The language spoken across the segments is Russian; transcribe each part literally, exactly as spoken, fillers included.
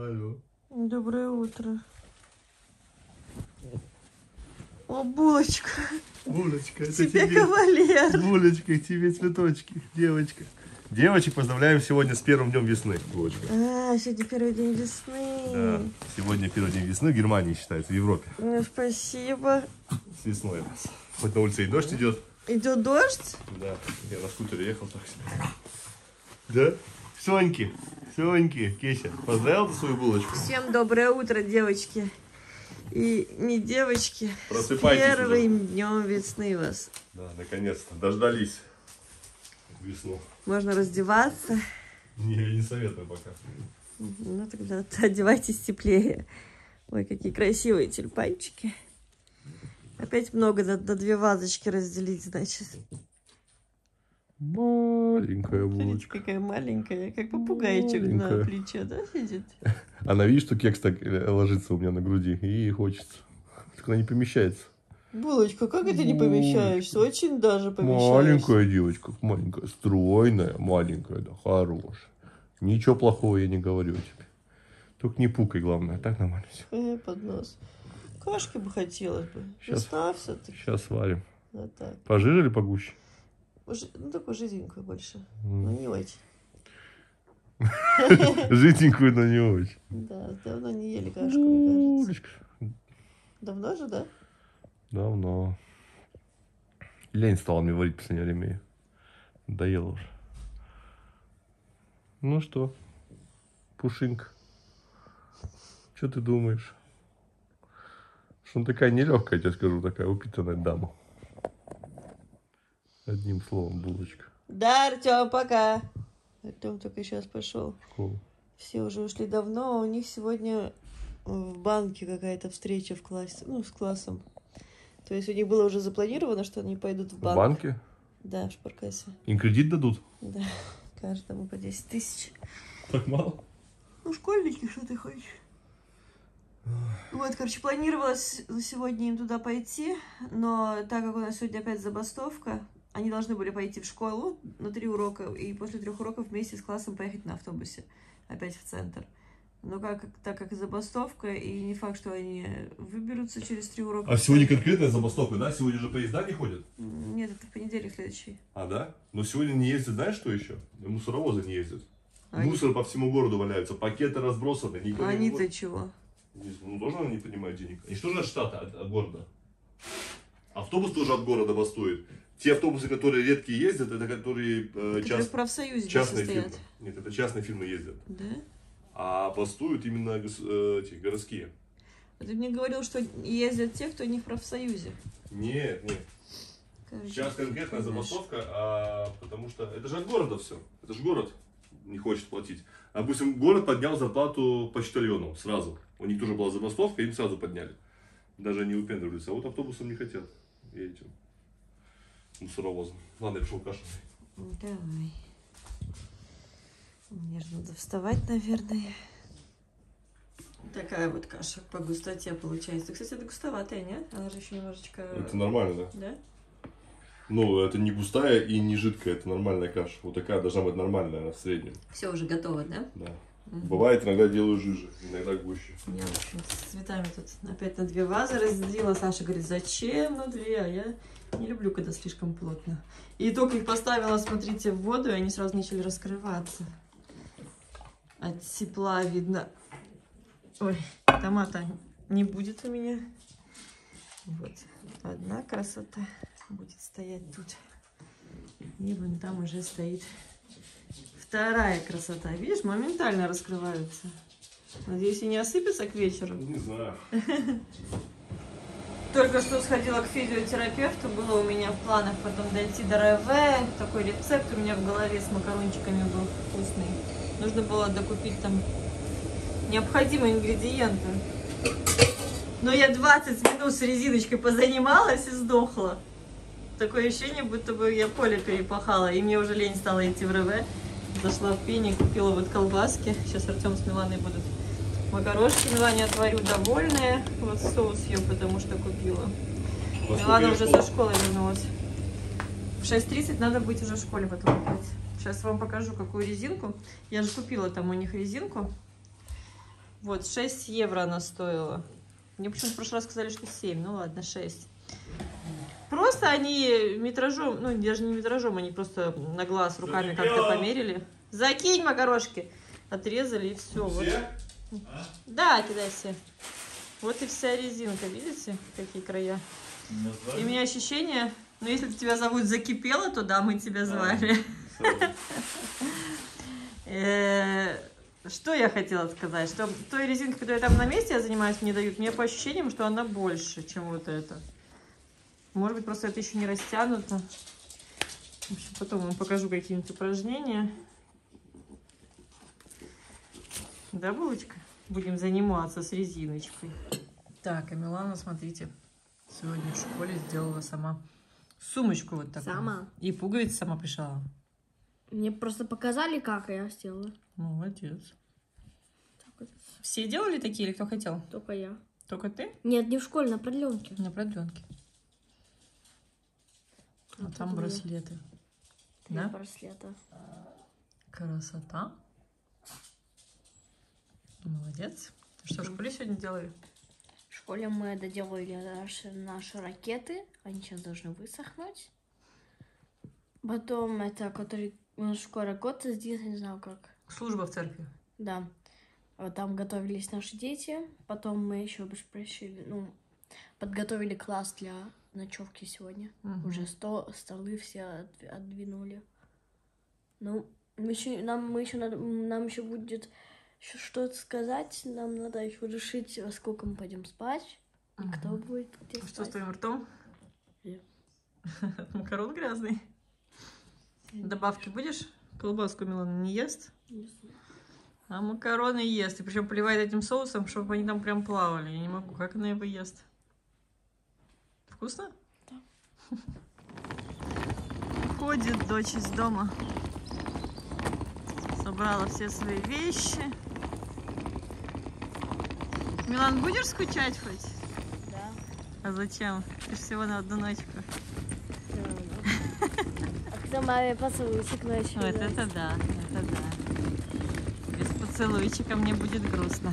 Алло. Доброе утро. О, булочка. Булочка, это тебе, тебе кавалер. Булочка, тебе цветочки, девочка. Девочек поздравляем сегодня с первым днем весны, булочка. А, сегодня первый день весны. Да, сегодня первый день весны в Германии считается, в Европе. Ну, спасибо. С весной у нас. Хоть на улице и дождь идет. Идет дождь? Да, я на скутере ехал так себе. Да? Соньки, Соньки, Кеся, поздравил ты свою булочку? Всем доброе утро, девочки. И не девочки, с первым днем весны вас. Да, наконец-то, дождались весну. Можно раздеваться. Не, я не советую пока. Ну тогда одевайтесь теплее. Ой, какие красивые тюльпанчики. Опять много, надо две вазочки разделить, значит. Маленькая булочка. Смотрите, какая маленькая, как попугайчик маленькая. На плече, да, сидит? Она видит, что кекс так ложится у меня на груди, и ей хочется. Так она не помещается. Булочка, как это не помещаешься? Очень даже помещаешься. Маленькая девочка, маленькая, стройная, маленькая, да, хорошая. Ничего плохого я не говорю тебе. Только не пукай, главное, так нормально все. Под нос. Кашки бы хотелось бы. Сейчас, сейчас варим. Вот так. Пожиже или погуще? Ну, такую жиденькую больше, mm. но не очень. Жиденькую, но не очень. Да, давно не ели кашку, мне кажется. Давно же, да? Давно. Лень стала мне варить в последнее время. Доела уже. Ну что, Пушинка, что ты думаешь? Что она такая нелегкая, я тебе скажу, такая упитанная дама. Одним словом, булочка. Да, Артем, пока. Артем только сейчас пошел. Школу. Все уже ушли давно, а у них сегодня в банке какая-то встреча в классе, ну, с классом. То есть у них было уже запланировано, что они пойдут в банк. В банке? Да, в шпаркассе. Им кредит дадут? Да, каждому по десять тысяч. Так мало? Ну, школьники, что ты хочешь? Вот, короче, планировалось сегодня им туда пойти, но так как у нас сегодня опять забастовка, они должны были пойти в школу на три урока и после трех уроков вместе с классом поехать на автобусе опять в центр. Но как, так как забастовка, и не факт, что они выберутся через три урока. А сегодня конкретная забастовка, да? Сегодня же поезда не ходят? Нет, это в понедельник следующий. А, да? Но сегодня не ездят, знаешь, что еще? Мусоровозы не ездят. А мусор они... по всему городу валяются, пакеты разбросаны. А они-то чего? Ну, тоже они не понимают денег. И что же наш штат от, от города? Автобус тоже от города бастует. Те автобусы, которые редкие ездят, это которые э, част... в профсоюзе частные фирмы. Нет, это частные фирмы ездят. Да? А бастуют именно э, эти, городские. А ты мне говорил, что ездят те, кто не в профсоюзе. Нет, нет. Кажется, сейчас конкретная забастовка, а, потому что это же от города все. Это же город не хочет платить. Допустим, город поднял зарплату почтальону сразу. У них тоже была забастовка, им сразу подняли. Даже не выпендривались, а вот автобусом не хотят. Видите? Мусоровозом. Ладно, я пошел кашу. Давай. Мне же надо вставать, наверное. Такая вот каша по густоте получается. Кстати, это густоватая, нет? Она же еще немножечко... Это нормально, да? Да? Ну, это не густая и не жидкая, это нормальная каша. Вот такая должна быть нормальная, она в среднем. Все уже готово, да? Да. Угу. Бывает, иногда делаю жиже, иногда гуще. Я, в общем, с цветами тут опять на две вазы разделила. Саша говорит, зачем на две, а я... Не люблю, когда слишком плотно. И только их поставила, смотрите, в воду, и они сразу начали раскрываться. От тепла видно. Ой, томата не будет у меня. Вот. Одна красота будет стоять тут. И вон там уже стоит вторая красота. Видишь, моментально раскрываются. Надеюсь, и не осыпется к вечеру. Не знаю. Только что сходила к физиотерапевту, было у меня в планах потом дойти до РВ, такой рецепт у меня в голове с макарончиками был вкусный. Нужно было докупить там необходимые ингредиенты. Но я двадцать минут с резиночкой позанималась и сдохла. Такое ощущение, будто бы я поле перепахала, и мне уже лень стала идти в РВ. Зашла в пени, купила вот колбаски, сейчас Артем с Миланой будут. Макарошки Милане отварю довольная. Вот соус ее, потому что купила. Милана уже со школы вернулась. В шесть тридцать надо быть уже в школе потом опять. Сейчас вам покажу, какую резинку. Я же купила там у них резинку. Вот, шесть евро она стоила. Мне почему-то в прошлый раз сказали, что семь. Ну ладно, шесть. Просто они метражом, ну даже не метражом, они просто на глаз руками как-то померили. Закинь макарошки. Отрезали и все. Вот. А? Да, кидай все. Вот и вся резинка, видите, какие края. И у меня ощущение, ну если тебя зовут закипело, то да, мы тебя звали. Что я хотела сказать, что той резинкой, которая там на месте я занимаюсь, мне дают, мне по ощущениям, что она больше, чем вот эта. Может быть, просто это еще не растянуто. В общем, потом вам покажу какие-нибудь упражнения. Да, булочка? Будем заниматься с резиночкой. Так, а Милана, смотрите, сегодня в школе сделала сама сумочку вот такую. Сама? И пуговицы сама пришила. Мне просто показали, как я сделала. Молодец. Так вот. Все делали такие или кто хотел? Только я. Только ты? Нет, не в школе, на продленке. На продленке. А, а там браслеты. Три да? браслета. Красота. Молодец. Что, в школе сегодня делали? В школе мы доделали наши, наши ракеты. Они сейчас должны высохнуть. Потом это, который скоро год, здесь не знаю как. Служба в церкви. Да. Там готовились наши дети. Потом мы еще просили, ну, подготовили класс для ночевки сегодня. Угу. Уже сто, столы все отдвинули. Ну, мы еще, нам, мы еще, нам еще будет... Что-то сказать, нам надо еще решить, во сколько мы пойдем спать, и угу. кто будет где спать. Что с твоим ртом? Нет. Макарон грязный. Нет. Добавки будешь? Колбаску Милана не ест? Нет. А макароны ест. И причем поливает этим соусом, чтобы они там прям плавали. Я не могу. Как она его ест? Вкусно? Да. Уходит дочь из дома. Собрала все свои вещи. Милан, будешь скучать хоть? Да. А зачем? Ты же всего на одну ночку. Да, да. А кто маме поцелуйчик ночью? Вот нравится. это да, это да. Без поцелуйчика мне будет грустно.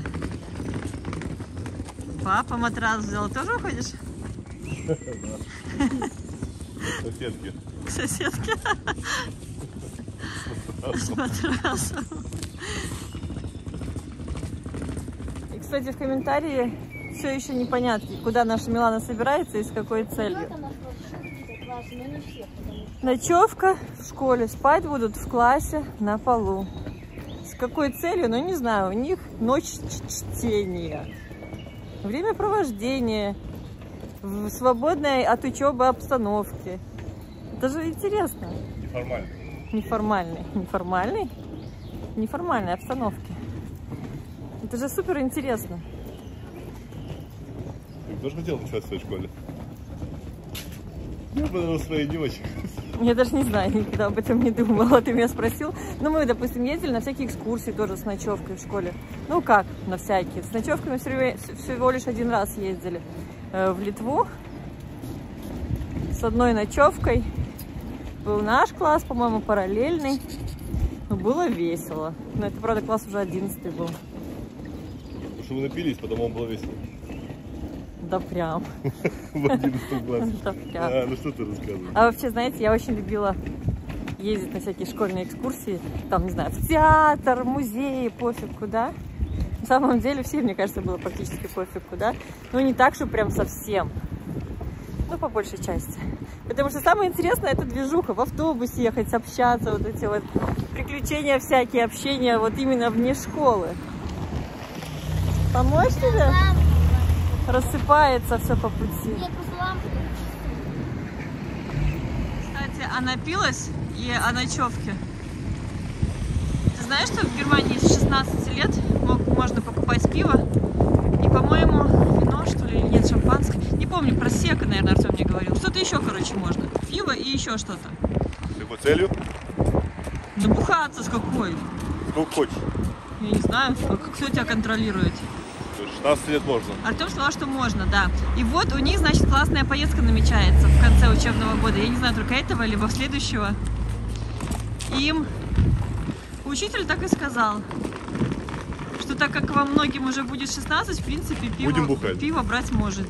Папа матрас взял, тоже уходишь? Да. К соседке. К соседке? И, кстати, в комментарии все еще непонятно, куда наша Милана собирается и с какой целью. Ночевка в школе, спать будут в классе на полу. С какой целью, ну не знаю, у них ночь чтения, времяпровождение, в свободной от учебы обстановке. Это же интересно. Неформально. Неформальной, неформальной, неформальной обстановки. Это же супер интересно. Кто же хотел учиться в своей школе? Я бы своей не очень. Я даже не знаю, никогда об этом не думала. Ты меня спросил. Ну, мы, допустим, ездили на всякие экскурсии тоже с ночевкой в школе. Ну, как на всякие. С ночевкой мы всего лишь один раз ездили в Литву с одной ночевкой. Был наш класс, по-моему, параллельный. Но было весело. Но это, правда, класс уже одиннадцатый был. Потому что вы напились, потом он был весело. Да прям. В одиннадцатом классе. Да прям. Ну что ты рассказываешь? А вообще, знаете, я очень любила ездить на всякие школьные экскурсии. Там, не знаю, в театр, музеи, пофиг куда. На самом деле, все, мне кажется, было практически пофиг куда. Ну, не так, что прям совсем. Ну, по большей части. Потому что самое интересное — это движуха. В автобус ехать, общаться, вот эти вот приключения всякие, общения вот именно вне школы. Помочь тебе? Рассыпается все по пути. Кстати, она пилась и о ночевке. Ты знаешь, что в Германии с шестнадцати лет можно покупать пиво? И, по-моему, вино, что ли, или нет, шампанское. Не помню, про сека, наверное, Артем мне говорил. Что-то еще, короче, можно. Пиво и еще что-то. С какой целью? Да бухаться с какой? Сколько хочешь. Я не знаю, кто тебя контролирует. шестнадцать лет можно. Артем сказал, что можно, да. И вот у них, значит, классная поездка намечается в конце учебного года. Я не знаю, только этого, либо следующего. Им учитель так и сказал, что так как вам многим уже будет шестнадцать, в принципе, пиво, пиво брать можете.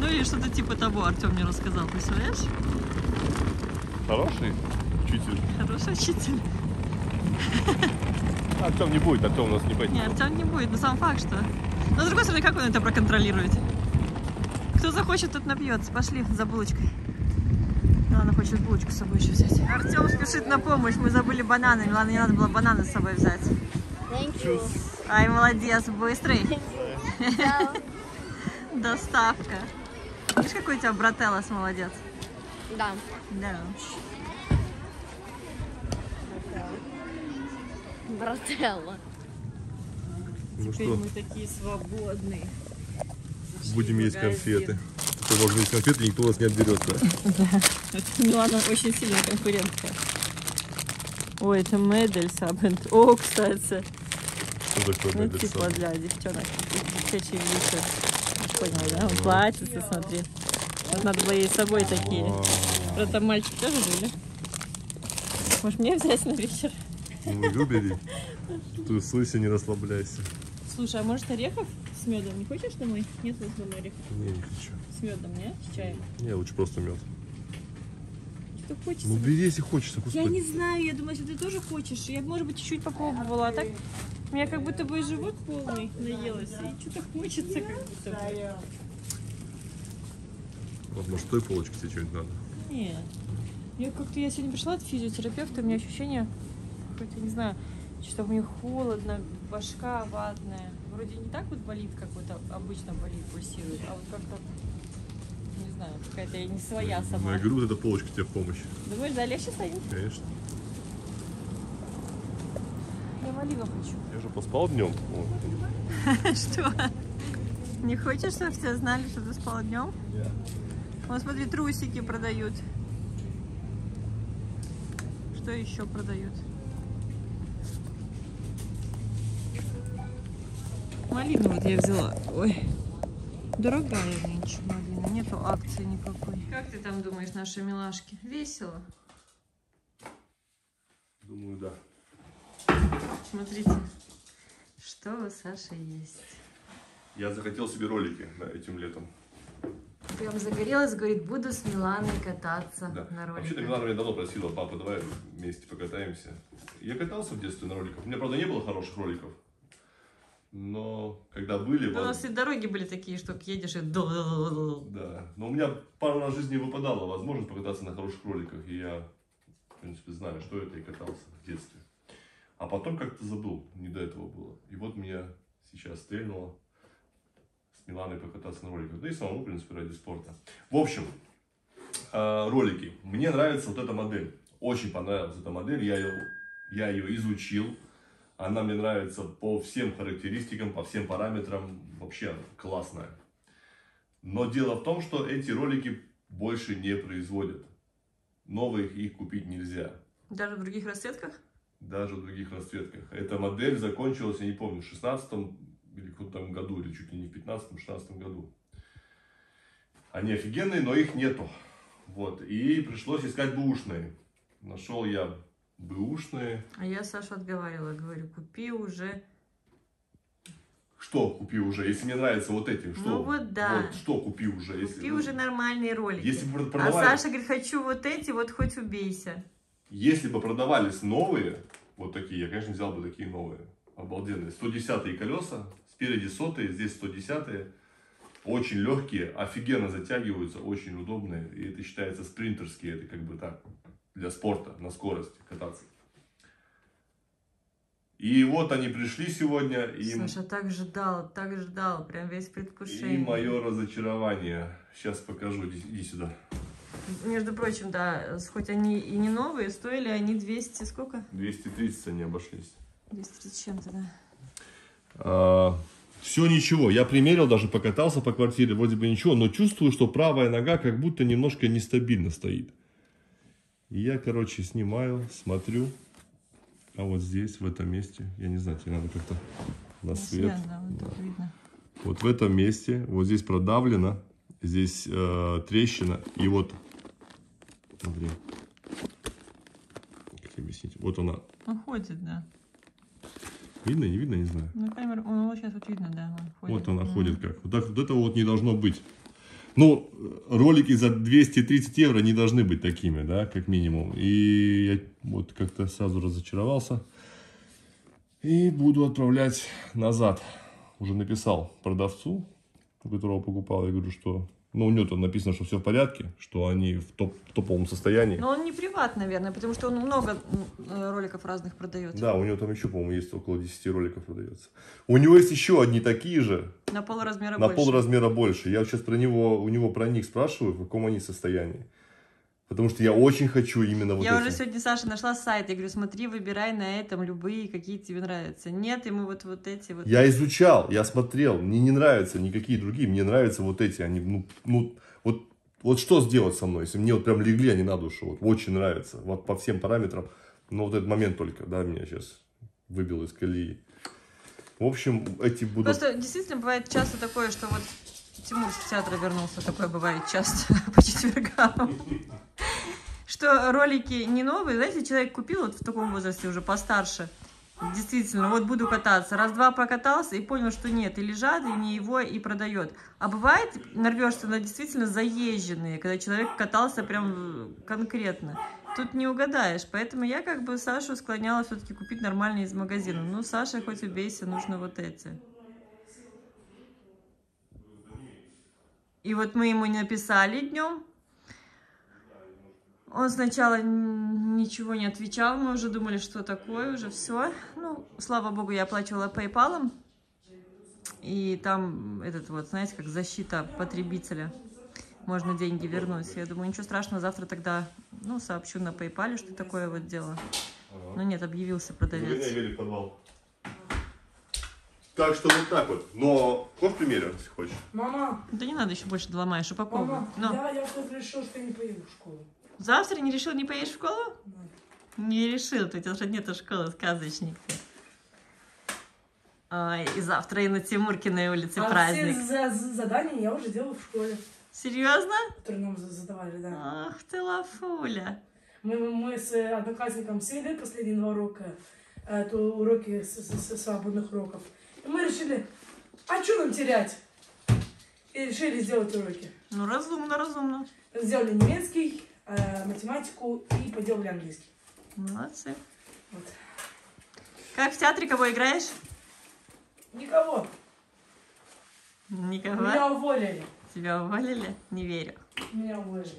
Ну или что-то типа того, Артем мне рассказал, представляешь? Хороший учитель. Хороший учитель. Артем не будет, Артем у нас не пойдет. Нет, Артем не будет, но сам факт, что... Но с другой стороны, как он это проконтролирует? Кто захочет, тот напьется. Пошли за булочкой. Лана хочет булочку с собой еще взять. Артем спешит на помощь, мы забыли бананы. Лана, не надо было бананы с собой взять. Ай, молодец, быстрый. Доставка. Видишь, какой у тебя брателлос молодец? Да. Да. Брателло. Ну теперь что? Мы такие свободные. Зашли будем есть конфеты. Кто может есть конфеты, никто у нас не отберется. Да. Ну она очень сильная конкурентка. Ой, это Медельсабент. О, кстати. Что такое Медельсабент? Ну типа для девчонок. Девчачьи вещи. Понял, да? Он плачется, смотри. Надо было ей с собой такие. Правда, мальчик тоже жили. Может мне взять на вечер? Ну, выбери. Тусуйся, не расслабляйся. Слушай, а может орехов с медом? Не хочешь домой? Нет, лучше домой орехов. Не, не хочу. С медом, не? С чаем? Не, лучше просто мед. Что хочется? Ну, бери, если хочется. Господи. Я не знаю, я думаю, если ты тоже хочешь. Я, может быть, чуть-чуть попробовала, а так у меня как будто бы живот полный наелась. И что-то хочется как будто бы. Вот, может, той полочке тебе что-нибудь надо? Нет. Я как-то я сегодня пришла от физиотерапевта, у меня ощущение... Я не знаю, что мне холодно, башка ватная. Вроде не так вот болит, как вот обычно болит, пульсирует, а вот как-то, не знаю, какая-то я не своя сама. Я говорю, вот эта полочка тебе в помощь. Думаешь, да, легче станет? Конечно. Я валила хочу. Я же поспал днем. Что? Не хочешь, чтобы все знали, что ты спал днем? Нет. Вот смотри, трусики продают. Что еще продают? Малину вот я взяла. Ой, дорогая нынче малина. Нету акции никакой. Как ты там думаешь, наши милашки? Весело? Думаю, да. Смотрите, что у Саши есть. Я захотел себе ролики, да, этим летом. Прям загорелась, говорит, буду с Миланой кататься, да, на роликах. Вообще-то Милана меня давно просила: папа, давай вместе покатаемся. Я катался в детстве на роликах. У меня, правда, не было хороших роликов. Но когда были... Да, у нас и дороги были такие, что едешь и... Да, но у меня пару раз в жизни выпадала возможность покататься на хороших роликах. И я, в принципе, знаю, что это, и катался в детстве. А потом как-то забыл, не до этого было. И вот меня сейчас стрельнуло с Миланой покататься на роликах. Да и самому, в принципе, ради спорта. В общем, ролики. Мне нравится вот эта модель. Очень понравилась эта модель. Я ее, я ее изучил. Она мне нравится по всем характеристикам, по всем параметрам. Вообще классная. Но дело в том, что эти ролики больше не производят. Новых их купить нельзя. Даже в других расцветках? Даже в других расцветках. Эта модель закончилась, я не помню, в шестнадцатом или каком-то году, или чуть ли не в пятнадцатом-шестнадцатом году. Они офигенные, но их нету. Вот. И пришлось искать бэушные. Нашел я бэушные. А я Сашу отговаривала, говорю, купи уже. Что купи уже? Если мне нравятся вот эти, что? Ну вот да. Вот, что купи уже? Купи если, уже ну, нормальные ролики. Если бы продавали... А Саша говорит, хочу вот эти, вот хоть убейся. Если бы продавались новые, вот такие, я, конечно, взял бы такие новые. Обалденные. сто десятые колеса, спереди сотые, здесь сто десятые. Очень легкие, офигенно затягиваются, очень удобные. И это считается спринтерские, это как бы так. Для спорта, на скорости кататься. И вот они пришли сегодня. И... Саша так ждал, так ждал, прям весь предвкушение. И мое разочарование. Сейчас покажу, иди, иди сюда. Между прочим, да, хоть они и не новые, стоили они двести, сколько? двести тридцать они обошлись. двести тридцать чем-то, да. А, все ничего, я примерил, даже покатался по квартире, вроде бы ничего, но чувствую, что правая нога как будто немножко нестабильно стоит. И я, короче, снимаю, смотрю, а вот здесь, в этом месте, я не знаю, тебе надо как-то на свет. Да, вот, да. Видно. Вот в этом месте, вот здесь продавлено, здесь э, трещина, и вот, смотри, как объяснить, вот она. Уходит, да. Видно, не видно, не знаю. Ну, камера, ну, сейчас вот видно, да. Он вот она ходит как. Вот, так, вот этого вот не должно быть. Ну, ролики за двести тридцать евро не должны быть такими, да, как минимум. И я вот как-то сразу разочаровался. И буду отправлять назад. Уже написал продавцу, у которого покупал. Я говорю, что... Ну, у него там написано, что все в порядке, что они в топ топовом состоянии. Но он не приват, наверное, потому что он много роликов разных продается. Да, у него там еще, по-моему, есть около десяти роликов продается. У него есть еще одни такие же. На полразмера больше. На полразмера больше. Я сейчас про него, у него про них спрашиваю, в каком они состоянии. Потому что я очень хочу именно вот это. Я уже сегодня, Саша, нашла сайт. Я говорю, смотри, выбирай на этом любые, какие тебе нравятся. Нет, ему вот, вот эти вот. Я изучал, я смотрел. Мне не нравятся никакие другие. Мне нравятся вот эти. Они, ну, ну вот, вот что сделать со мной, если мне вот прям легли они на душу. Вот очень нравятся. Вот по всем параметрам. Но вот этот момент только, да, меня сейчас выбил из колеи. В общем, эти будут... Просто действительно бывает часто такое, что вот... Тимур с театра вернулся, такое бывает часто по четвергам. Что ролики не новые, знаете, человек купил вот в таком возрасте уже постарше. Действительно, вот буду кататься. Раз-два прокатался и понял, что нет, и лежат, и не его, и продает. А бывает, нарвешься на действительно заезженные, когда человек катался прям конкретно. Тут не угадаешь, поэтому я как бы Сашу склоняла все-таки купить нормальные из магазина. Ну, Саша, хоть убейся, нужно вот эти. И вот мы ему не написали днем. Он сначала ничего не отвечал. Мы уже думали, что такое, уже все. Ну, слава богу, я оплачивала PayPal. И там этот вот, знаете, как защита потребителя. Можно деньги вернуть. Я думаю, ничего страшного, завтра тогда, ну, сообщу на PayPal, что такое вот дело. Но нет, объявился продавец. Так что вот так вот. Но хочешь примерю, если хочешь? Мама! Да не надо, еще больше доломаешь, упаковывай. Мама, но... да, я завтра решил, что не поеду в школу. Завтра не решил, не поедешь в школу? Да. Не решил, ты, у тебя уже нету школы, сказочник ты. Ой, и завтра и на Тимуркиной улице а праздник. Все задания я уже делала в школе. Серьезно? Которые нам задавали, да. Ах ты лафуля. Мы, мы с одноклассником сели последние два урока, это уроки со свободных уроков. Мы решили, а что нам терять? И решили сделать уроки. Ну, разумно, разумно. Сделали немецкий, э, математику и поделали английский. Молодцы. Вот. Как в театре, кого играешь? Никого. Никого? Меня уволили. Тебя уволили? Не верю. Меня уволили.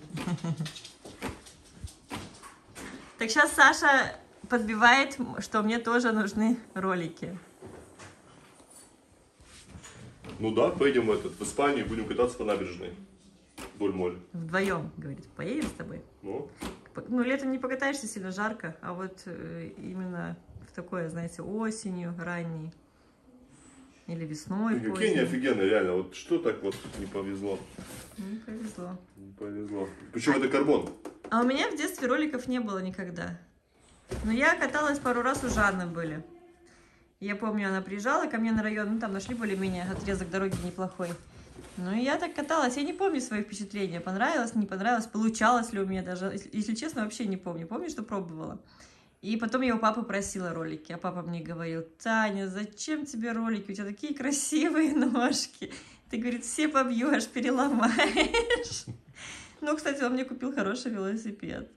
Так сейчас Саша подбивает, что мне тоже нужны ролики. Ну да, поедем в, этот, в Испанию и будем кататься по набережной. Вдоль моря. Вдвоем, говорит, поедем с тобой. Ну? Ну, летом не покатаешься, сильно жарко, а вот э, именно в такое, знаете, осенью, ранней. Или весной. Кения офигенно, реально. Вот что так вот не повезло? Не повезло. Не повезло. Причем это карбон. А у меня в детстве роликов не было никогда. Но я каталась пару раз, у Жанны были. Я помню, она приезжала ко мне на район, ну там нашли более-менее отрезок дороги неплохой. Ну и я так каталась, я не помню свои впечатления, понравилось, не понравилось, получалось ли у меня даже, если честно, вообще не помню, помню, что пробовала. И потом я у папы просила ролики, а папа мне говорил: Таня, зачем тебе ролики, у тебя такие красивые ножки, ты, говорит, все побьешь, переломаешь. Ну, кстати, он мне купил хороший велосипед,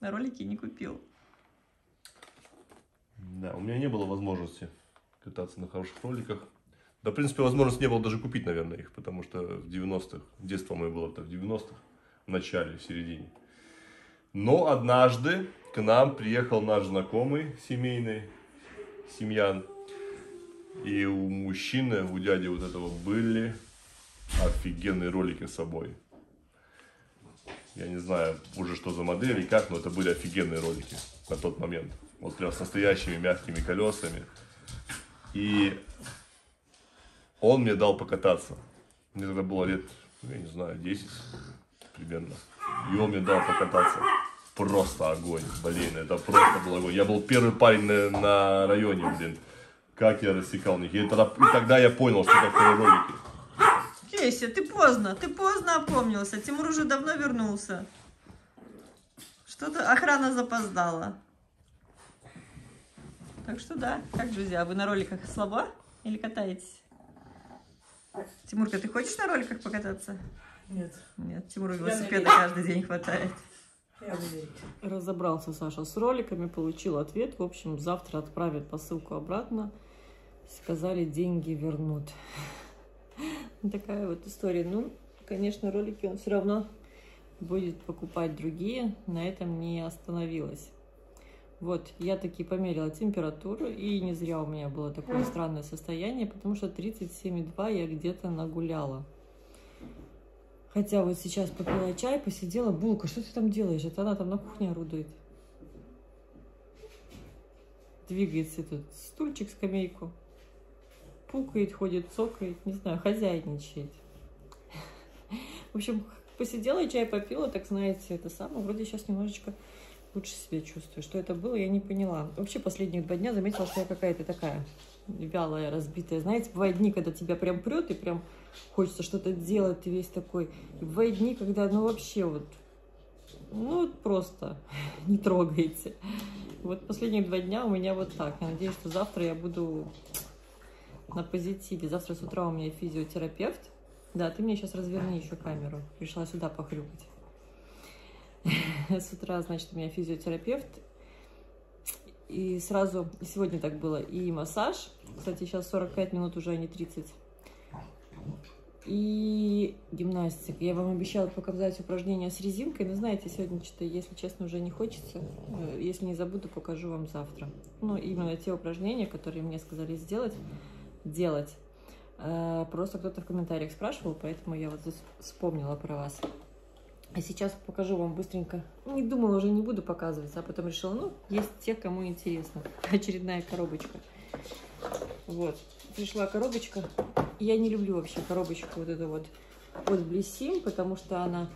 а ролики не купил. Да, у меня не было возможности кататься на хороших роликах. Да, в принципе, возможности не было даже купить, наверное, их, потому что в девяностых, детство мое было-то в девяностых, в начале, в середине. Но однажды к нам приехал наш знакомый семейный, семьян, и у мужчины, у дяди вот этого были офигенные ролики с собой. Я не знаю уже, что за модель и как, но это были офигенные ролики на тот момент. Вот прям с настоящими мягкими колесами. И он мне дал покататься. Мне тогда было лет, я не знаю, десять примерно. И он мне дал покататься. Просто огонь, блин, это просто был огонь. Я был первый парень на, на районе, блин. Как я рассекал них. И тогда, и тогда я понял, что такое ролики. Кеся, ты поздно, ты поздно опомнился. Тимур уже давно вернулся. Что-то охрана запоздала. Так что да. Как, друзья, вы на роликах слаба или катаетесь? Тимурка, ты хочешь на роликах покататься? Нет. Нет, Тимуру велосипеда каждый день хватает. Разобрался Саша с роликами, получил ответ. В общем, завтра отправят посылку обратно. Сказали, деньги вернут. Такая вот история. Ну, конечно, ролики он все равно будет покупать другие. На этом не остановилась. Вот, я таки померила температуру, и не зря у меня было такое странное состояние, потому что тридцать семь и два я где-то нагуляла. Хотя вот сейчас попила чай, посидела. Булка, что ты там делаешь? Это она там на кухне орудует. Двигается этот стульчик, скамейку. Пукает, ходит, цокает, не знаю, хозяйничает. В общем, посидела, чай попила, так знаете, это самое. Вроде сейчас немножечко лучше себя чувствую. Что это было, я не поняла. Вообще, последние два дня заметила, что я какая-то такая вялая, разбитая. Знаете, бывают дни, когда тебя прям прет, и прям хочется что-то делать, ты весь такой. И бывают дни, когда, ну, вообще вот, ну, вот просто не трогаете. Вот последние два дня у меня вот так. Я надеюсь, что завтра я буду на позитиве. Завтра с утра у меня физиотерапевт. Да, ты мне сейчас разверни еще камеру. Пришла сюда похрюкать. С утра, значит, у меня физиотерапевт. И сразу, сегодня так было, и массаж. Кстати, сейчас сорок пять минут уже, а не тридцать. И гимнастика. Я вам обещала показать упражнения с резинкой. Но знаете, сегодня что-то, если честно, уже не хочется. Если не забуду, покажу вам завтра. Ну, именно те упражнения, которые мне сказали сделать, делать. Просто кто-то в комментариях спрашивал, поэтому я вот здесь вспомнила про вас. А сейчас покажу вам быстренько. Не думала, уже не буду показывать, а потом решила, ну, есть те, кому интересно. Очередная коробочка. Вот, пришла коробочка. Я не люблю вообще коробочку вот эту вот от Blissim, потому что она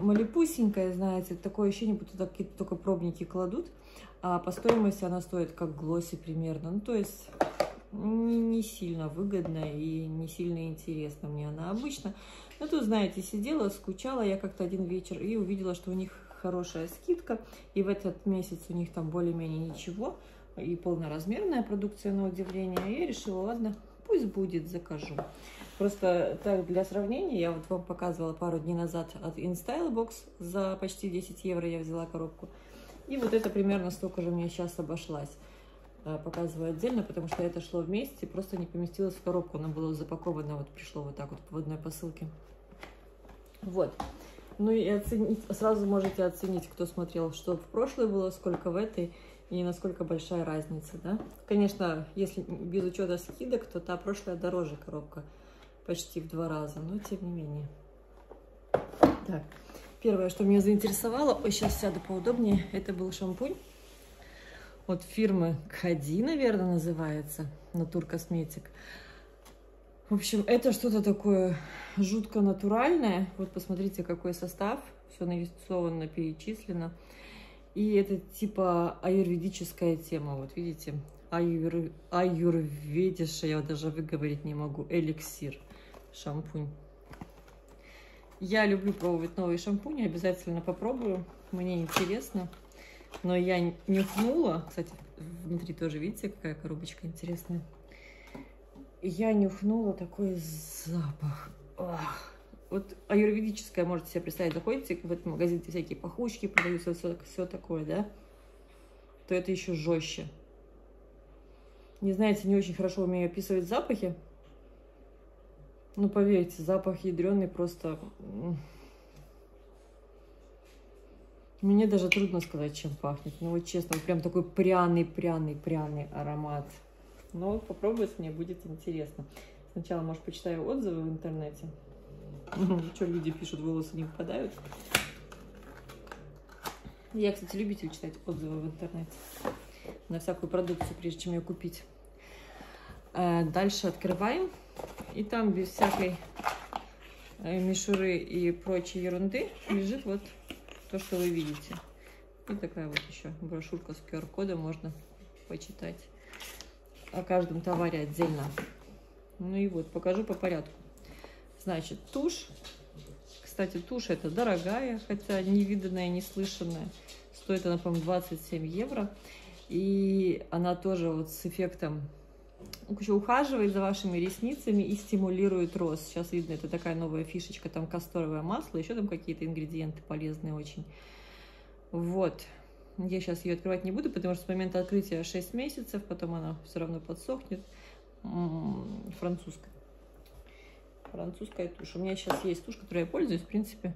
малепусенькая, знаете, такое ощущение, будто туда какие-то только пробники кладут. А по стоимости она стоит как Глосси примерно. Ну, то есть не сильно выгодно и не сильно интересно мне она обычно. Но тут, знаете, сидела, скучала я как-то один вечер и увидела, что у них хорошая скидка. И в этот месяц у них там более-менее ничего. И полноразмерная продукция, на удивление. И я решила, ладно, пусть будет, закажу. Просто так, для сравнения, я вот вам показывала пару дней назад от InStyleBox. За почти десять евро я взяла коробку. И вот это примерно столько же мне сейчас обошлась. Показываю отдельно, потому что это шло вместе, просто не поместилось в коробку. Оно было запаковано, вот пришло вот так вот в одной посылке. Вот. Ну и оценить, сразу можете оценить, кто смотрел, что в прошлой было, сколько в этой и насколько большая разница, да? Конечно, если без учета скидок, то та прошлая дороже коробка, почти в два раза, но тем не менее. Так, первое, что меня заинтересовало, ой, сейчас сяду поудобнее, это был шампунь. От фирмы Кади, наверное, называется. Натур Косметик. В общем, это что-то такое жутко натуральное. Вот посмотрите, какой состав. Все нарисовано, перечислено. И это типа аюрведическая тема. Вот видите, аюр... аюрведиш, я даже выговорить не могу. Эликсир, шампунь. Я люблю пробовать новые шампуни. Обязательно попробую. Мне интересно. Но я нюхнула, кстати, внутри тоже, видите, какая коробочка интересная. Я нюхнула такой запах. Ах. Вот аюрведическое, можете себе представить, заходите в этот магазин, всякие пахучки продаются, все, все такое, да? То это еще жестче. Не знаете, не очень хорошо умею описывать запахи. Ну, поверьте, запах ядреный просто... Мне даже трудно сказать, чем пахнет. Ну вот честно, вот прям такой пряный-пряный-пряный аромат. Но вот попробовать мне будет интересно. Сначала, может, почитаю отзывы в интернете. Что люди пишут, волосы не выпадают. Я, кстати, любитель читать отзывы в интернете. На всякую продукцию, прежде чем ее купить. Дальше открываем. И там без всякой мишуры и прочей ерунды лежит вот... то, что вы видите. И такая вот еще брошюрка с ку ар-кодом, можно почитать о каждом товаре отдельно. Ну и вот, покажу по порядку. Значит, тушь. Кстати, тушь это дорогая, хотя невиданная, неслышанная. Стоит она, по-моему, двадцать семь евро. И она тоже вот с эффектом ухаживает за вашими ресницами и стимулирует рост. Сейчас видно, это такая новая фишечка, там касторовое масло, еще там какие-то ингредиенты полезные очень. Вот. Я сейчас ее открывать не буду, потому что с момента открытия шесть месяцев, потом она все равно подсохнет. М-м-м, французская. Французская тушь. У меня сейчас есть тушь, которой я пользуюсь, в принципе.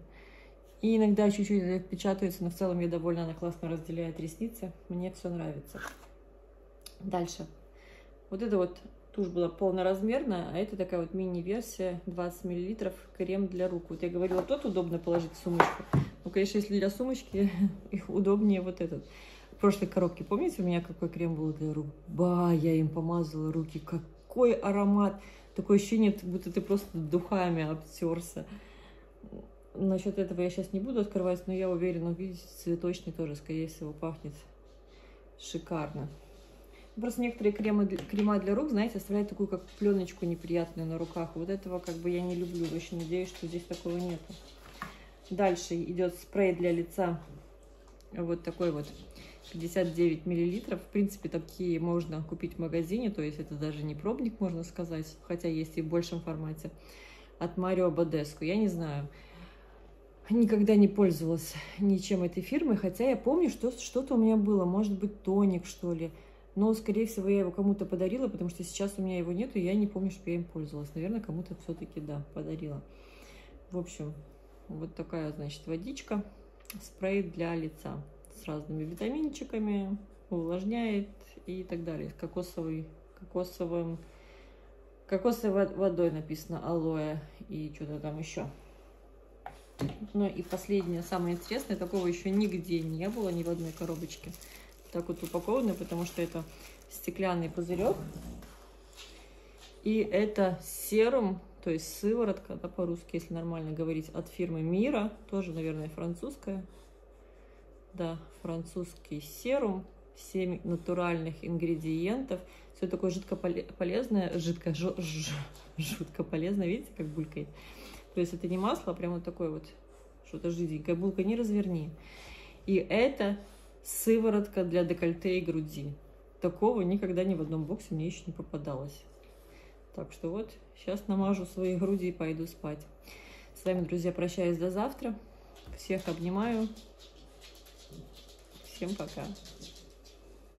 И иногда чуть-чуть печатается, но в целом я довольна, она классно разделяет ресницы. Мне все нравится. Дальше. Вот эта вот тушь была полноразмерная, а это такая вот мини-версия, двадцать миллилитров, крем для рук. Вот я говорила, тот удобно положить в сумочку. Ну, конечно, если для сумочки, их удобнее вот этот. В прошлой коробке, помните, у меня какой крем был для рук? Ба, я им помазала руки. Какой аромат! Такое ощущение, будто ты просто духами обтерся. Насчет этого я сейчас не буду открывать, но я уверена, видите, цветочный тоже, скорее всего, пахнет шикарно. Просто некоторые кремы, крема для рук, знаете, оставляют такую, как пленочку неприятную на руках. Вот этого как бы я не люблю. Очень надеюсь, что здесь такого нету. Дальше идет спрей для лица. Вот такой вот. пятьдесят девять миллилитров. В принципе, такие можно купить в магазине. То есть это даже не пробник, можно сказать. Хотя есть и в большем формате. От Марио Бадеску. Я не знаю. Никогда не пользовалась ничем этой фирмы. Хотя я помню, что что-то у меня было. Может быть, тоник, что ли. Но, скорее всего, я его кому-то подарила, потому что сейчас у меня его нету, и я не помню, что я им пользовалась. Наверное, кому-то все-таки, да, подарила. В общем, вот такая, значит, водичка. Спрей для лица с разными витаминчиками, увлажняет и так далее. С кокосовой, кокосовым, кокосовой водой написано алоэ и что-то там еще. Ну и последнее, самое интересное, такого еще нигде не было, ни в одной коробочке. Так вот упакованы, потому что это стеклянный пузырек. И это серум, то есть сыворотка, да, по-русски, если нормально говорить, от фирмы Мира. Тоже, наверное, французская. Да, французский серум. семь натуральных ингредиентов. Все такое жидко полезное. Жидко, ж, ж, жутко полезное, видите, как булькает. То есть это не масло, а прямо вот такое вот что-то жиденькое. Булка не разверни. И это... сыворотка для декольте и груди. Такого никогда ни в одном боксе мне еще не попадалось. Так что вот, сейчас намажу свои груди и пойду спать. С вами, друзья, прощаюсь до завтра. Всех обнимаю. Всем пока.